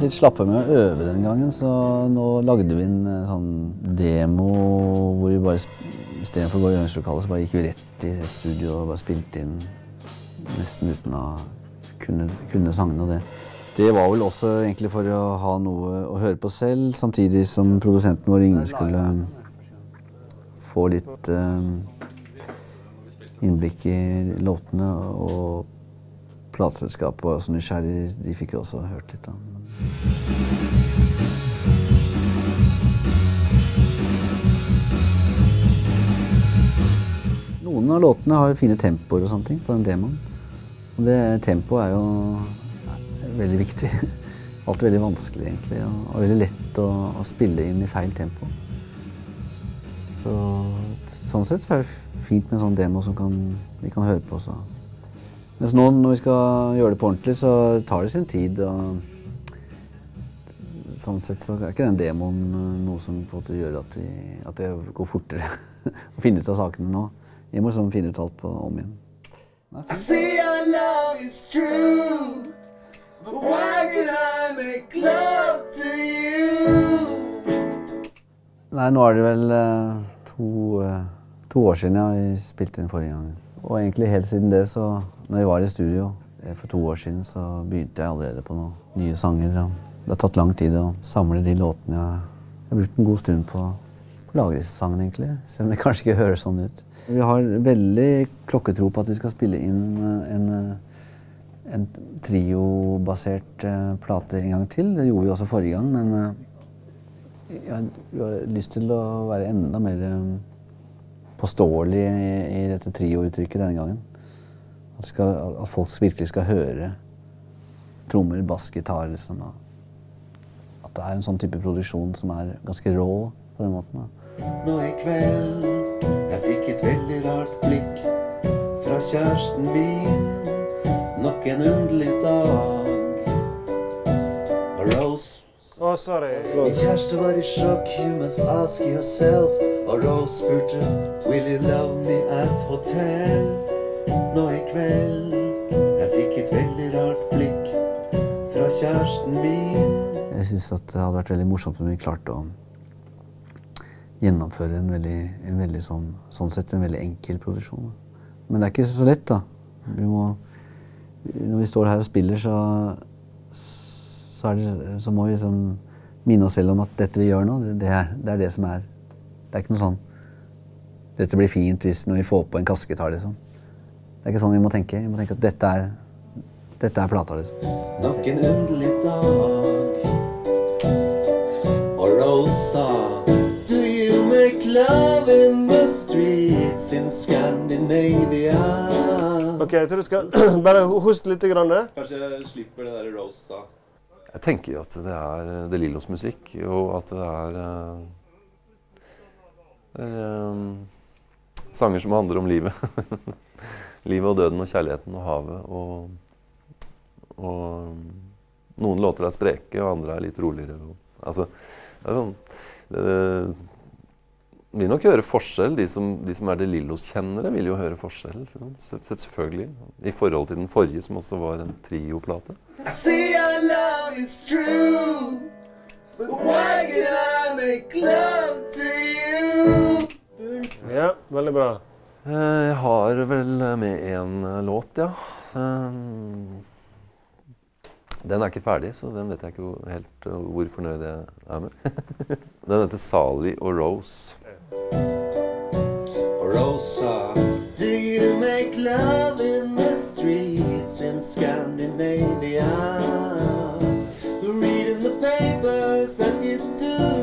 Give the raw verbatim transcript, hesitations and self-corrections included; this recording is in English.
vært litt slappe med å øve den gangen, så nå lagde vi en sånn demo hvor vi bare, i stedet for å gå i Jørgenslokalet, så bare gikk vi rett i studio og bare spilte inn nesten uten å kunne, kunne sangene og det. Det var vel også egentlig for å ha noe å høre på selv, samtidig som produsenten vår Yngve skulle få litt eh, innblikk i låtene, og Blatselskap og Nysgjerri, de fikk jo også hørt litt av. Noen av låtene har fine tempoer og sånne ting på den demoen. Og det tempoet er jo veldig viktig. Alt er veldig vanskelig egentlig, og veldig lett å, å spille inn i feil tempo. Så, sånn sett så er det fint med en sånn demo som kan, vi kan høre på også. Mens nå, når vi skal gjøre det på ordentlig, så tar det sin tid, og sånn sett så er ikke den demoen noe som på en måte gjør at, vi, at det går fortere å finne ut av sakene nå. Jeg må liksom finne ut alt på om igjen. I see our love is true, but why can I make love to you? Nei, nå er det vel to, to år siden jeg spilte den forrige gangen. Og egentlig helt siden det, så når jeg var i studio for to år siden, så begynte jeg allerede på noen nye sanger. Det har tatt lang tid å samle de låtene jeg, jeg har brukt en god stund på, på lagerlistesangene egentlig, selv om det kanskje ikke høres sånn ut. Vi har veldig klokketro på at vi skal spille inn en, en trio-basert plate en gang til. Det gjorde vi også forrige gang, men jeg har lyst til å være enda mer påståelig i, i dette trio-uttrykket denne gangen. At, skal, at folk virkelig skal høre trommer, bass, gitar, liksom. At det er en sånn type produksjon som er ganske rå på den måten. Da. Nå i kveld, jeg fikk et veldig rart blikk fra kjæresten min. Nok en underlig dag. Rose. Åh, oh, sorry. Min kjæreste var i sjokk, you must ask yourself. Og Rose spurte, will you love me at hotel? Nå i kveld, jeg fikk et veldig rart blikk fra kjæresten min. Jeg synes at det hadde vært veldig morsomt om vi klarte å gjennomføre en veldig, en veldig sånn, sånn sett en veldig enkel produksjon. Men det er ikke så lett da. Vi må, når vi står her og spiller, så Så, det, så må vi liksom minne oss selv om at dette vi gjør nå, det, det, er, det er det som er. Det er ikke noe sånn, dette blir fint hvis når vi får på en kassegitar, liksom. Det er ikke sånn vi må tenke. Vi må tenke at dette er, dette er plata, liksom. Nok en underlig dag, og Rose sa, do you make love in the streets in Scandinavia? Ok, jeg tror du skal bare hoste litt grann. Kanskje jeg slipper det der Rose sa. Jeg tenker at det er deLillos musikk, og at det er, det er um, sanger som handler om livet. Livet og døden og kjærligheten og havet. Og, og noen låter er spreke, og andre er litt roligere. Og, altså, det er sånn, det, vil nok høre forskjell. De som, de som er deLillos-kjennere vil jo høre forskjell, selvfølgelig. I forhold til den forrige, som også var en trio-plate. I see our love is true, but why can I make love to you? Ja, veldig bra. Jeg har vel med en låt, ja. Den er ikke ferdig, så den vet jeg ikke helt hvor fornøyd jeg er med. Den heter Sally og Rose. Og Rose sa, do you make love in the streets in Scandinavia? Read in the papers that you do.